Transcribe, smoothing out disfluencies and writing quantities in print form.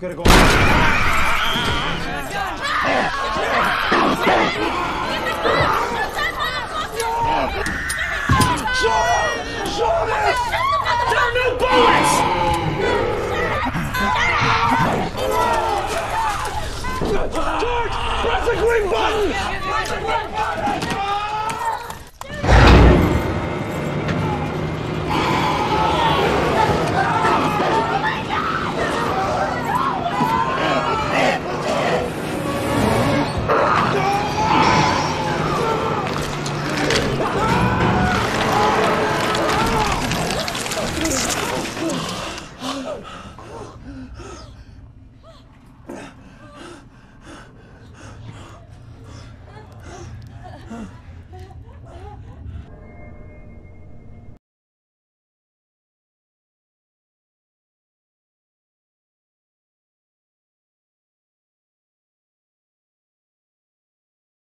Gotta go. They're new bullets! George, press the green button!